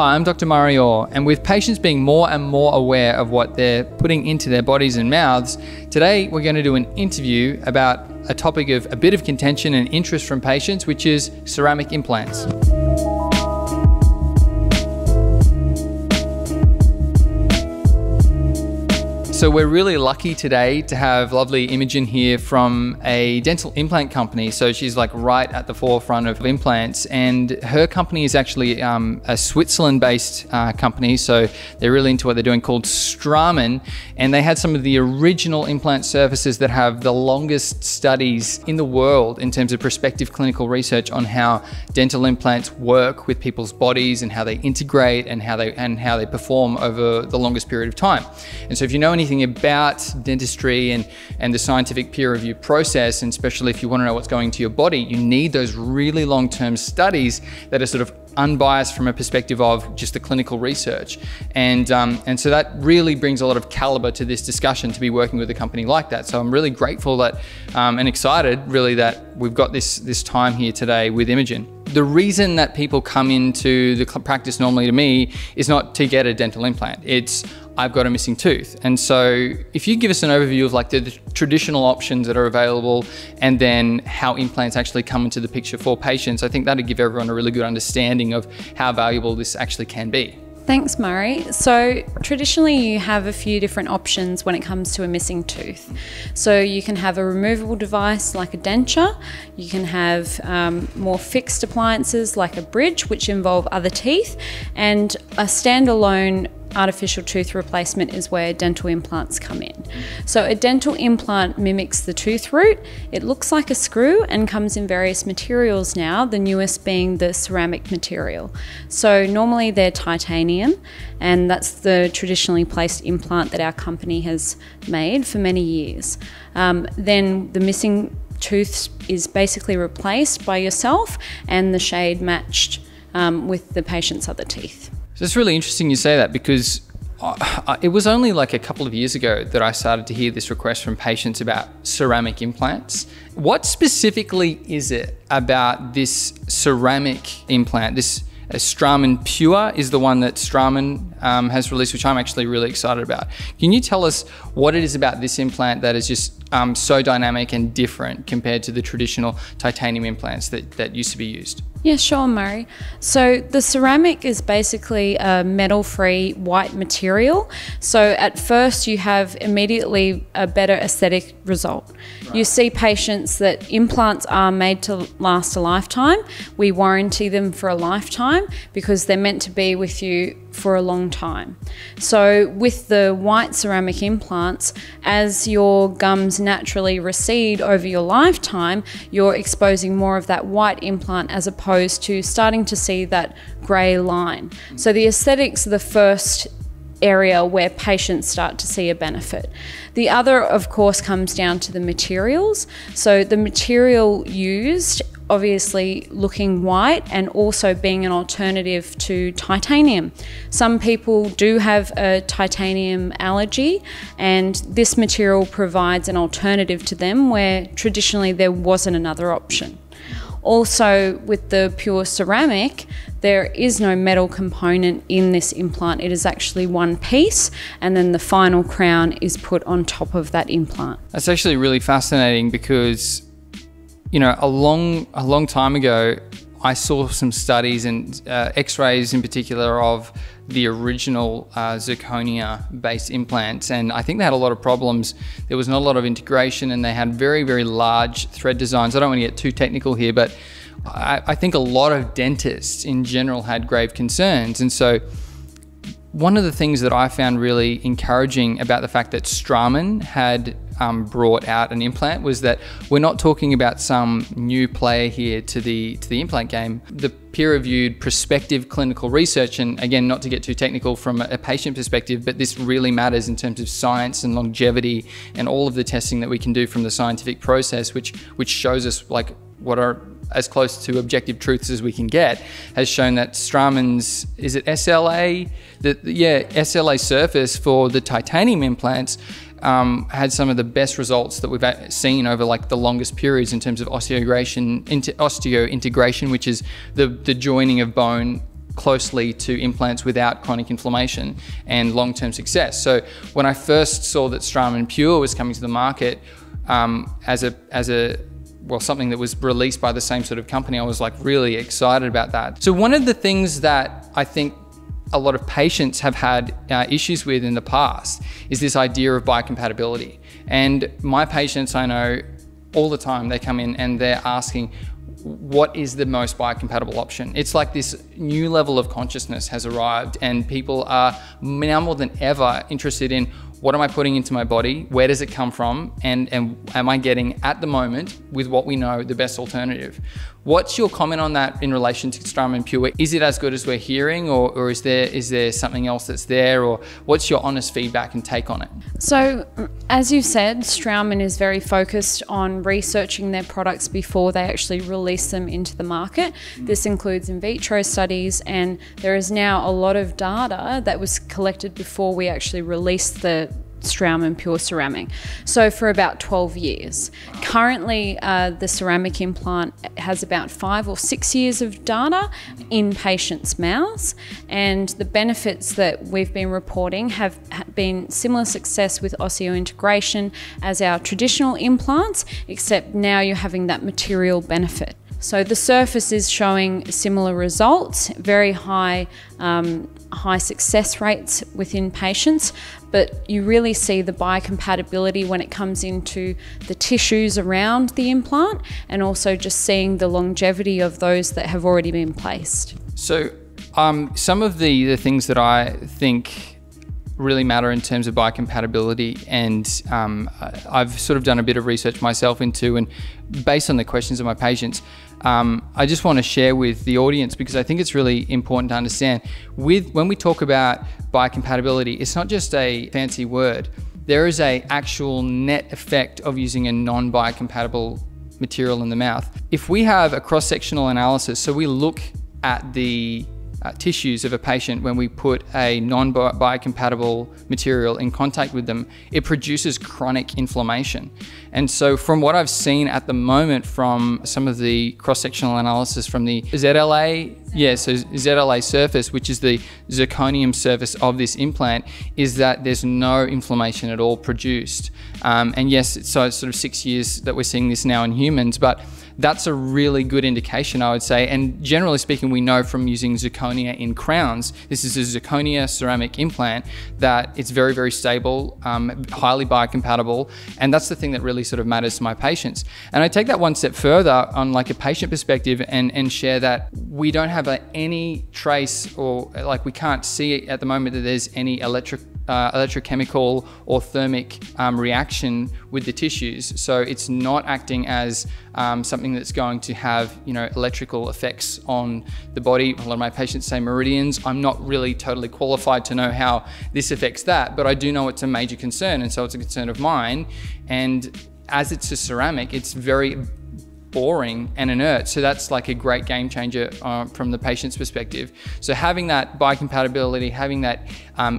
Hi, I'm Dr. Murray Orr, and with patients being more and more aware of what they're putting into their bodies and mouths, today we're going to do an interview about a topic of a bit of contention and interest from patients, which is ceramic implants. So we're really lucky today to have lovely Imogen here from a dental implant company. So she's like right at the forefront of implants, and her company is actually a Switzerland-based company. So they're really into what they're doing, called Straumann. And they had some of the original implant surfaces that have the longest studies in the world in terms of prospective clinical research on how dental implants work with people's bodies and how they integrate and how they perform over the longest period of time. And so if you know anything about dentistry and the scientific peer review process, and especially if you want to know what's going to your body, you need those really long-term studies that are sort of unbiased from a perspective of just the clinical research. And so that really brings a lot of caliber to this discussion, to be working with a company like that. So I'm really grateful that and excited really that we've got this time here today with Imogen. The reason that people come into the practice normally to me is not to get a dental implant. It's, I've got a missing tooth. And so if you give us an overview of like the traditional options that are available and then how implants actually come into the picture for patients, I think that'd give everyone a really good understanding of how valuable this actually can be. Thanks, Murray. So traditionally you have a few different options when it comes to a missing tooth. So you can have a removable device like a denture, you can have more fixed appliances like a bridge, which involve other teeth, and a standalone artificial tooth replacement is where dental implants come in. So a dental implant mimics the tooth root. It looks like a screw and comes in various materials now, the newest being the ceramic material. So normally they're titanium, and that's the traditionally placed implant that our company has made for many years. Then the missing tooth is basically replaced by yourself and the shade matched with the patient's other teeth. It's really interesting you say that, because it was only like a couple of years ago that I started to hear this request from patients about ceramic implants. What specifically is it about this ceramic implant? This Straumann Pure is the one that Straumann has released, which I'm actually really excited about. Can you tell us what it is about this implant that is just so dynamic and different compared to the traditional titanium implants that used to be used? Yeah, sure, Murray. So the ceramic is basically a metal-free white material. So at first you have immediately a better aesthetic result. Right. You see patients that implants are made to last a lifetime. We warranty them for a lifetime because they're meant to be with you for a long time. So with the white ceramic implants, as your gums naturally recede over your lifetime, you're exposing more of that white implant as opposed to starting to see that grey line. So the aesthetics are the first area where patients start to see a benefit. The other, of course, comes down to the materials. So the material used, obviously looking white and also being an alternative to titanium. Some people do have a titanium allergy, and this material provides an alternative to them where traditionally there wasn't another option. Also, with the pure ceramic, there is no metal component in this implant. It is actually one piece, and then the final crown is put on top of that implant. That's actually really fascinating, because you know, a long time ago, I saw some studies and x-rays in particular of the original zirconia-based implants, and I think they had a lot of problems. There was not a lot of integration, and they had very, very large thread designs. I don't want to get too technical here, but I think a lot of dentists in general had grave concerns. And so one of the things that I found really encouraging about the fact that Straumann had brought out an implant was that we're not talking about some new player here to the implant game. The peer-reviewed prospective clinical research, and again, not to get too technical from a patient perspective, but this really matters in terms of science and longevity and all of the testing that we can do from the scientific process, which shows us like what are as close to objective truths as we can get, has shown that Straumann's, is it SLA? SLA surface for the titanium implants had some of the best results that we've seen over like the longest periods in terms of osteointegration, which is the joining of bone closely to implants without chronic inflammation and long-term success. So when I first saw that Straumann Pure was coming to the market as a well, something that was released by the same sort of company, I was like really excited about that. So one of the things that I think a lot of patients have had issues with in the past is this idea of biocompatibility. And my patients, I know all the time, they come in and they're asking, what is the most biocompatible option? It's like this new level of consciousness has arrived and people are now more than ever interested in, what am I putting into my body? Where does it come from? And am I getting, at the moment, with what we know, the best alternative? What's your comment on that in relation to Straumann Pure? Is it as good as we're hearing, or is there something else that's there? Or what's your honest feedback and take on it? So, as you said, Straumann is very focused on researching their products before they actually release them into the market. This includes in vitro studies, and there is now a lot of data that was collected before we actually released the Straumann Pure ceramic, so for about 12 years. Currently, the ceramic implant has about 5 or 6 years of data in patients' mouths, and the benefits that we've been reporting have been similar success with osseointegration as our traditional implants, except now you're having that material benefit. So the surface is showing similar results, very high high success rates within patients, but you really see the biocompatibility when it comes into the tissues around the implant, and also just seeing the longevity of those that have already been placed. So some of the things that I think really matter in terms of biocompatibility, and I've sort of done a bit of research myself into, and based on the questions of my patients, I just want to share with the audience, because I think it's really important to understand. When we talk about biocompatibility, it's not just a fancy word. There is an actual net effect of using a non-biocompatible material in the mouth. If we have a cross-sectional analysis, so we look at the tissues of a patient when we put a non-biocompatible material in contact with them, it produces chronic inflammation. And so from what I've seen at the moment from some of the cross-sectional analysis from the ZLA, yeah, so ZLA surface, which is the zirconium surface of this implant, is that there's no inflammation at all produced. And yes, so it's sort of 6 years that we're seeing this now in humans, but that's a really good indication, I would say. And generally speaking, we know from using zirconia in crowns, this is a zirconia ceramic implant, that it's very, very stable, highly biocompatible. And that's the thing that really sort of matters to my patients. And I take that one step further on like a patient perspective and share that we don't have any trace, or like we can't see at the moment that there's any electrochemical or thermic reaction with the tissues. So it's not acting as something that's going to have, you know, electrical effects on the body. A lot of my patients say meridians. I'm not really totally qualified to know how this affects that, but I do know it's a major concern, and so it's a concern of mine. And as it's a ceramic, it's very boring and inert. So that's like a great game changer from the patient's perspective. So having that biocompatibility, having that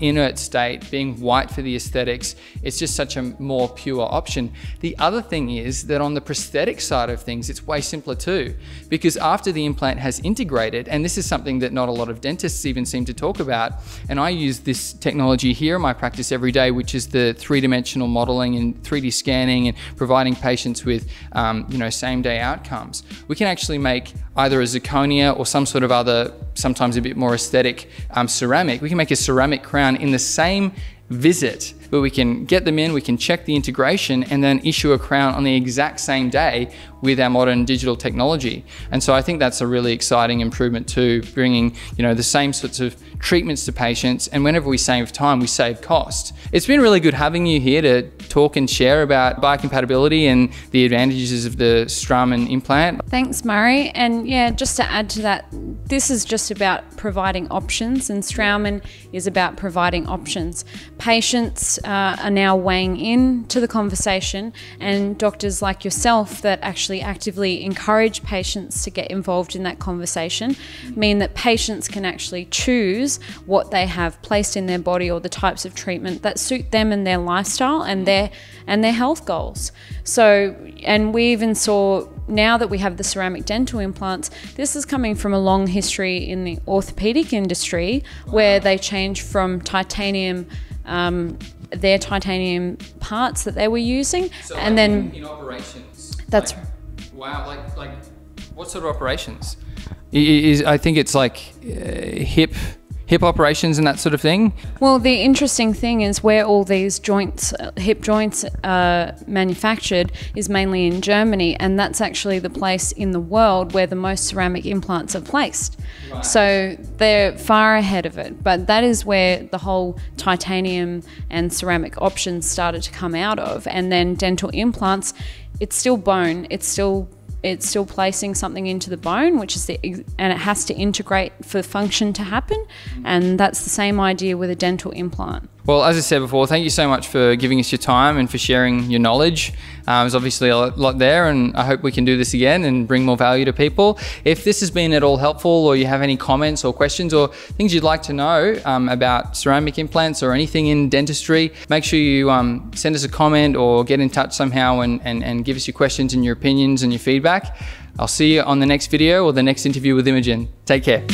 inert state, being white for the aesthetics, it's just such a more pure option. The other thing is that on the prosthetic side of things, it's way simpler too, because after the implant has integrated, and this is something that not a lot of dentists even seem to talk about, and I use this technology here in my practice every day, which is the three-dimensional modeling and 3D scanning and providing patients with you know, same-day outcomes. We can actually make either a zirconia or some sort of other, sometimes a bit more aesthetic ceramic. We can make a ceramic crown in the same visit, where we can get them in, we can check the integration, and then issue a crown on the exact same day with our modern digital technology. And so I think that's a really exciting improvement too, bringing, you know, the same sorts of treatments to patients. And whenever we save time, we save cost. It's been really good having you here to talk and share about biocompatibility and the advantages of the Straumann implant. Thanks, Murray. And yeah, just to add to that, this is just about providing options, and Straumann is about providing options. Patients are now weighing in to the conversation, and doctors like yourself that actually actively encourage patients to get involved in that conversation mean that patients can actually choose what they have placed in their body or the types of treatment that suit them and their lifestyle and their health goals. So, and we even saw now that we have the ceramic dental implants, this is coming from a long history in the orthopedic industry where they changed from titanium, their titanium parts that they were using. So and like then in operations, that's like, wow, like what sort of operations? I think it's like hip operations and that sort of thing. Well, the interesting thing is where all these joints, hip joints are manufactured is mainly in Germany, and that's actually the place in the world where the most ceramic implants are placed. Right. So they're far ahead of it, but that is where the whole titanium and ceramic options started to come out of. And then dental implants, it's still bone, it's still placing something into the bone, which is and it has to integrate for function to happen. And that's the same idea with a dental implant. Well, as I said before, thank you so much for giving us your time and for sharing your knowledge. There's obviously a lot there, and I hope we can do this again and bring more value to people. If this has been at all helpful, or you have any comments or questions or things you'd like to know about ceramic implants or anything in dentistry, make sure you send us a comment or get in touch somehow and give us your questions and your opinions and your feedback. I'll see you on the next video or the next interview with Imogen. Take care.